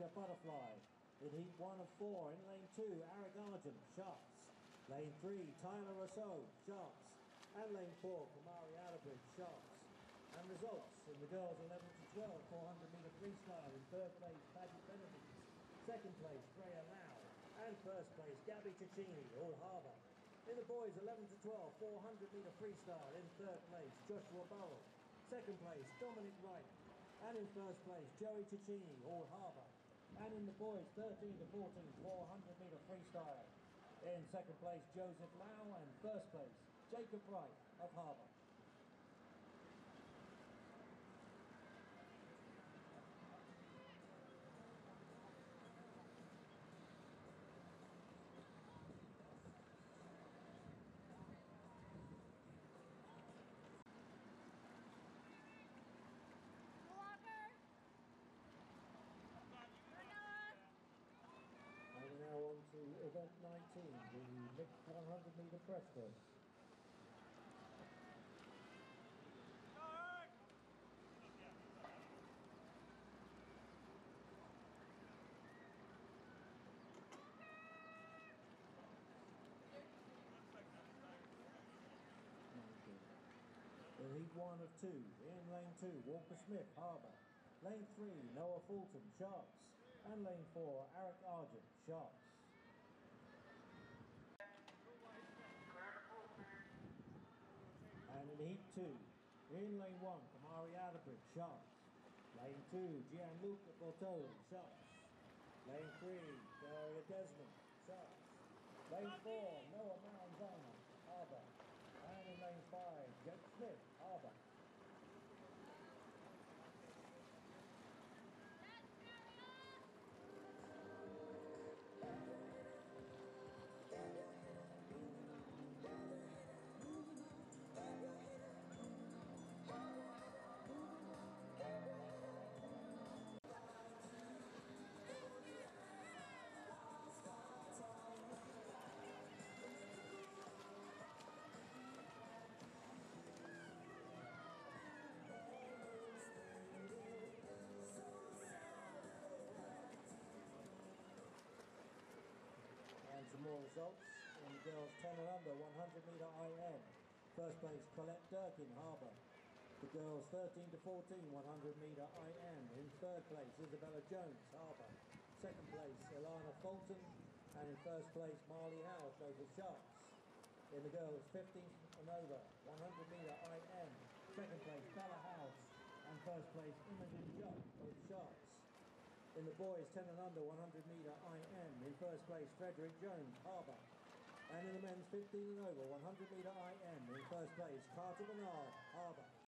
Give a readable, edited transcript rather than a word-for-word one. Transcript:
Cedar Butterfly. In heat one of four, in lane two, Eric Argent, sharps. Lane three, Tyler Rousseau, sharps. And lane four, Kamari Adderbridge, sharps. And results in the girls 11 to 12, 400 meter freestyle. In third place, Padgett Benefits. Second place, Brea Lau. And first place, Gabby Cicchini, All Harbour. In the boys 11 to 12, 400 meter freestyle. In third place, Joshua Bowles. Second place, Dominic Wright. And in first place, Joey Cicchini, All Harbour. And in the boys 13 to 14, 400 meter freestyle. In second place, Joseph Lau. And first place, Jacob Wright of Harbour. Event 19, the mixed 100 meter press course. In heat one of two, in lane two, Walker Smith, Harbour. Lane three, Noah Fulton, sharps. And lane four, Eric Argent, sharps. And in heat two, in lane one, Kamari Adderbridge, sharps. Lane two, Gianluca Bortoli, sharps. Lane three, Gloria Desmond, sharps. Lane four, Noah Manzano, Harbour. And in lane five, Jet Smith, Harbour. Some more results in the girls 10 and under 100 meter IM. First place, Colette Durkin, Harbour. The girls 13 to 14 100 meter IM. In third place, Isabella Jones, Harbour. Second place, Ilana Fulton. And in first place, Marley Howe, Global Sharks. In the girls 15 and over 100 meter IM. Second place, Bella Howe. And first place, Imogen John, both Sharks. In the boys 10 and under 100 meter IM, in first place, Frederick Jones, Harbour. And in the men's 15 and over 100 meter IM, in first place, Carter Bernard Arbour.